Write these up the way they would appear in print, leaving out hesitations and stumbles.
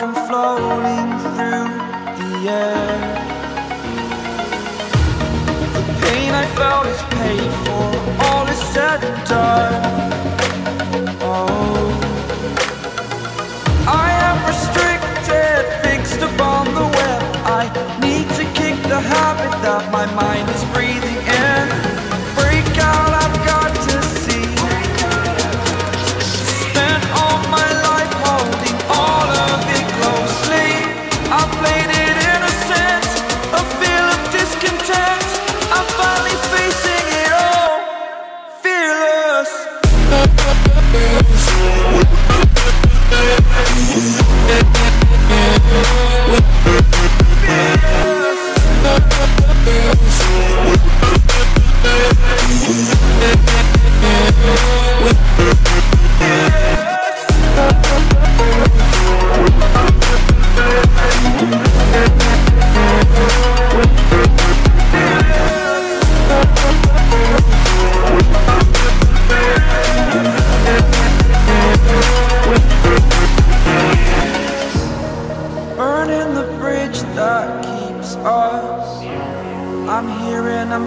like I'm floating through the air. The pain I felt is paid for, all is said and done. Oh, I am restricted, fixed upon the web. I need to kick the habit that my mind is breathing in. Break out, I've got to see. Spent all my life holding all of it closely. I played it innocent, a feel of discontent. I'm finally facing it all, fearless. That keeps us. I'm here and I'm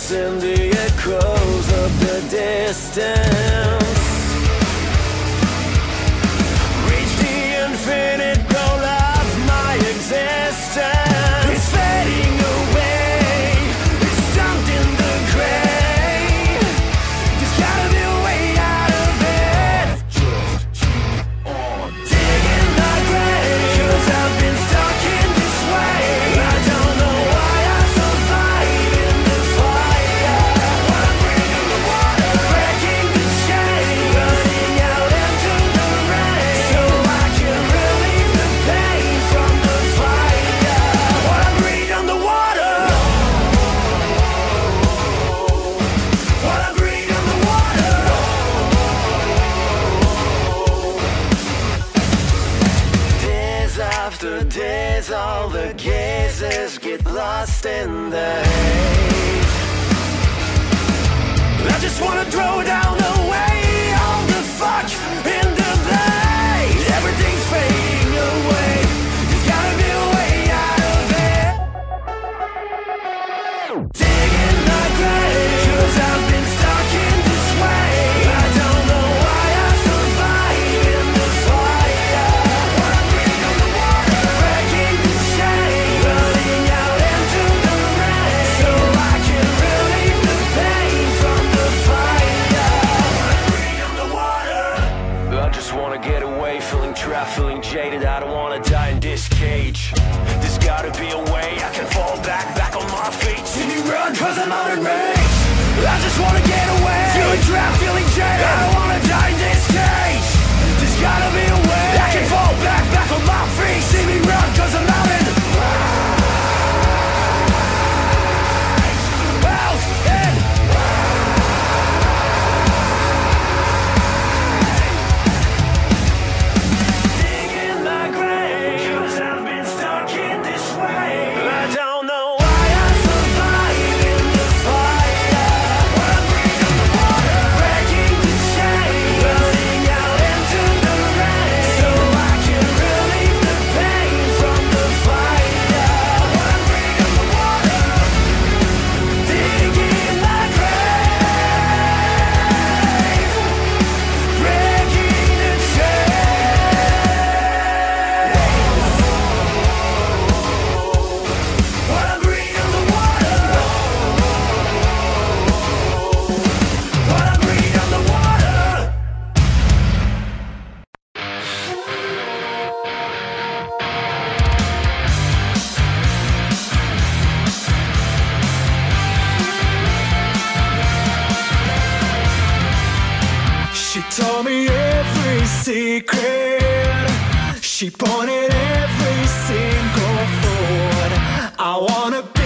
dance in the echoes of the distance. Reach the infinite goal of my existence. It's fading away, it's dumped in the gray. There's gotta be a way out of it. Just keep on digging my grave, 'cause I've been stuck in this way. I don't know why I survive in the fire. I'm breathing the water, breaking the shade, running out into the rain, so I can relieve the pain from the fire. I'm breathing the water. I'm breathing the water. Days after days, all the cases get lost in the haze. I just wanna throw down away all the fuck in the blaze. Everything's fading away, there's gotta be a way out of it. Digging my grave, 'cause I've been stuck in this way. I don't know why I survive in the fire. I'm breathing the water, breaking the shade, running out into the rain, so I can relieve the pain from the fire. I'm breathing the water. I just wanna get away, feeling trapped, feeling jaded. I don't wanna die in this cage. There's gotta be a way I can fall back on my feet. See me run, 'cause I'm out of rage. I just wanna get away, feeling trapped, feeling jaded. I don't wanna die in this cage. There's gotta be a way I can fall back on my feet. See me run, 'cause I'm out in out in digging my grave, 'cause I've been stuck in this way. I don't know why I survive in the fire. I'm breathing the water, breaking the shade, running out into the rain, so I can relieve the pain from the fire. I'm breathing the water, digging my grave, breaking the chains. I'm breathing the water. I'm breathing the water. She told me every secret. She pointed every single thorn. I wanna be